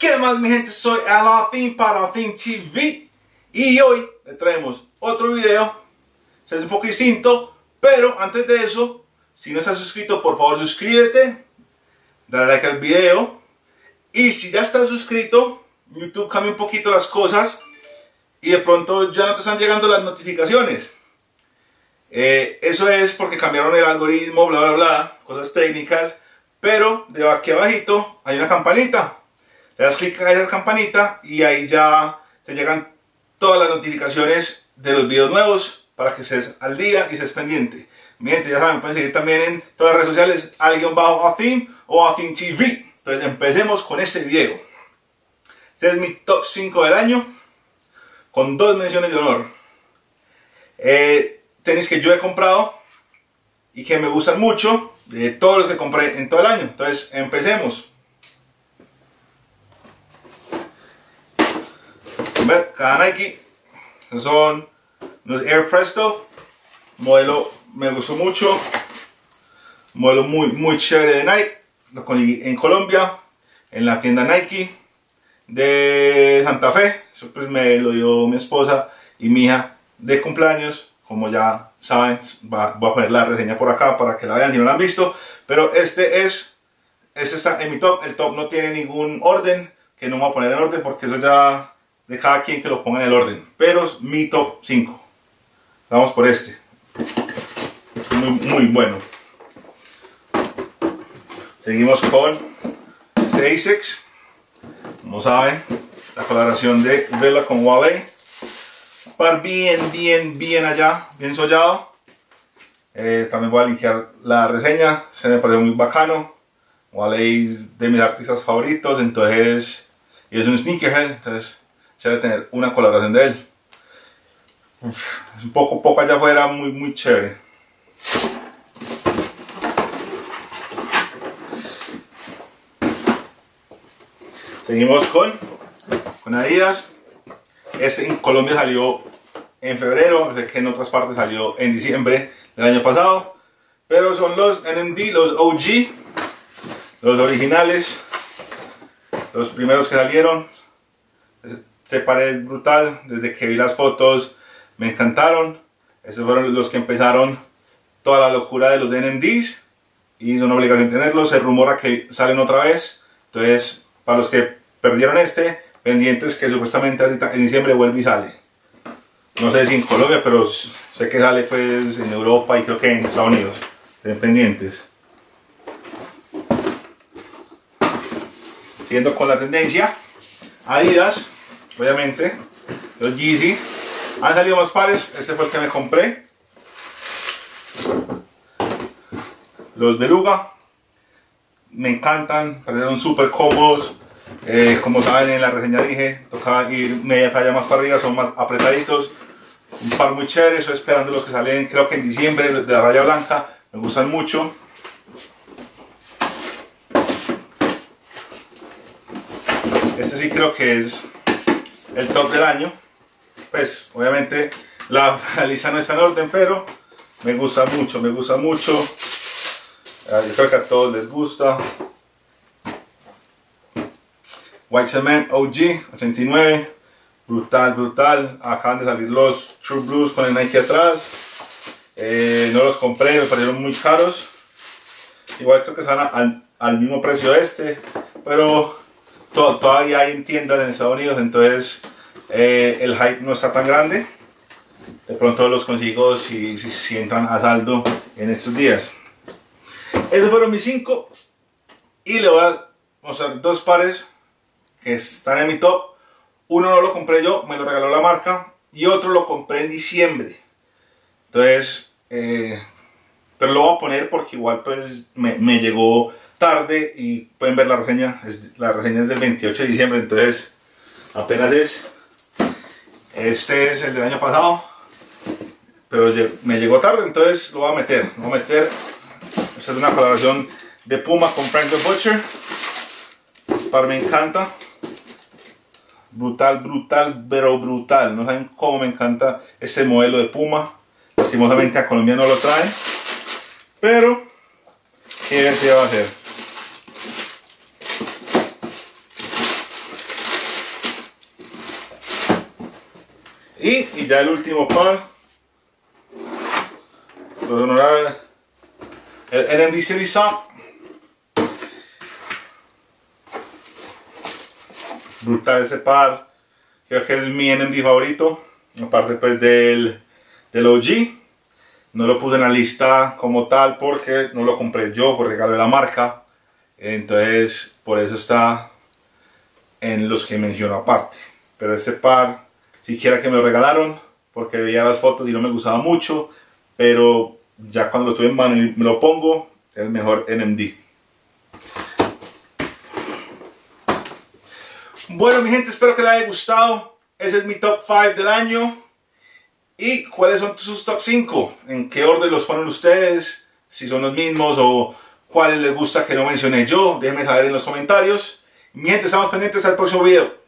¿Qué más, mi gente? Soy Al Athim para AthimTV y hoy le traemos otro video. Se hace un poco distinto, pero antes de eso, si no estás suscrito, por favor suscríbete, dale like al video, y si ya estás suscrito, YouTube cambia un poquito las cosas y de pronto ya no te están llegando las notificaciones. Eso es porque cambiaron el algoritmo, bla bla bla, cosas técnicas, pero de aquí abajito hay una campanita, le das clic a esa campanita y ahí ya te llegan todas las notificaciones de los videos nuevos para que estés al día y estés pendiente. Mi gente, ya saben, pueden seguir también en todas las redes sociales @Athim o AthimTV. Entonces empecemos con este video. Este es mi top 5 del año con 2 menciones de honor. Tenis que yo he comprado y que me gustan mucho, de todos los que compré en todo el año. Entonces empecemos. Cada Nike son unos Air Presto. Modelo me gustó mucho, modelo muy chévere de Nike. Lo conseguí en Colombia en la tienda Nike de Santa Fe. Eso pues me lo dio mi esposa y mi hija de cumpleaños. Como ya saben, voy a poner la reseña por acá para que la vean si no la han visto. Pero este está en mi top. El top no tiene ningún orden, que no me voy a poner en orden porque eso ya de cada quien que lo ponga en el orden. Pero es mi top 5. Vamos por este. Muy bueno. Seguimos con este ASICS. Como saben, la colaboración de Vela con Wale. Par bien allá, bien sollado. También voy a linkear la reseña, se me pareció muy bacano. Wale es de mis artistas favoritos, entonces, y es un sneakerhead, entonces chévere tener una colaboración de él. Uf, es un poco allá afuera, muy chévere. Seguimos con Adidas. Este en Colombia salió en febrero, sé que en otras partes salió en diciembre del año pasado. Pero son los NMD, los OG, los originales, los primeros que salieron. Este par es brutal, desde que vi las fotos me encantaron. Estos fueron los que empezaron toda la locura de los NMDs y es una obligación tenerlos. Se rumora que salen otra vez, entonces para los que perdieron este, pendientes que supuestamente ahorita en diciembre vuelve y sale. No sé si en Colombia, pero sé que sale pues en Europa y creo que en Estados Unidos. Estén pendientes. Siguiendo con la tendencia, Adidas, obviamente, los Yeezy. Han salido más pares, este fue el que me compré. Los Beluga, me encantan, parecieron súper cómodos. Como saben, en la reseña dije, tocaba ir media talla más para arriba, son más apretaditos. Un par muy chévere, estoy esperando los que salen, creo que en diciembre, de la raya blanca. Me gustan mucho. Este sí creo que es el top del año. Pues, obviamente, la lista no está en orden, pero me gusta mucho, Yo creo que a todos les gusta. White Cement OG 89, brutal. Acaban de salir los True Blues con el Nike atrás. No los compré, me parecieron muy caros. Igual creo que están al mismo precio este, pero todavía hay en tiendas en Estados Unidos, entonces el hype no está tan grande. De pronto los consigo si entran a saldo en estos días. Esos fueron mis 5 y le voy a mostrar 2 pares que están en mi top. Uno no lo compré yo, me lo regaló la marca, y otro lo compré en diciembre. Entonces, pero lo voy a poner porque igual pues me llegó tarde y pueden ver la reseña. La reseña es del 28 de diciembre, entonces apenas es. Este es el del año pasado, pero me llegó tarde, entonces lo voy a meter. Esta es una colaboración de Puma con Frank the Butcher. Par me encanta. Brutal, pero brutal. No saben cómo me encanta ese modelo de Puma. Lastimosamente a Colombia no lo traen, pero qué divertido va a ser. Y ya el último par, los honorables, el NMD Series Up. Brutal ese par, creo que es mi NMD favorito, aparte pues del OG. No lo puse en la lista como tal porque no lo compré yo, fue regalo de la marca. Entonces por eso está en los que menciono aparte. Pero ese par, siquiera que me lo regalaron, porque veía las fotos y no me gustaba mucho. Pero ya cuando lo tuve en mano y me lo pongo, es el mejor NMD. Bueno mi gente, espero que les haya gustado. Ese es mi top 5 del año. ¿Y cuáles son sus top 5? ¿En qué orden los ponen ustedes? Si son los mismos o cuáles les gusta que no mencioné yo, déjenme saber en los comentarios. Mientras, estamos pendientes al próximo video.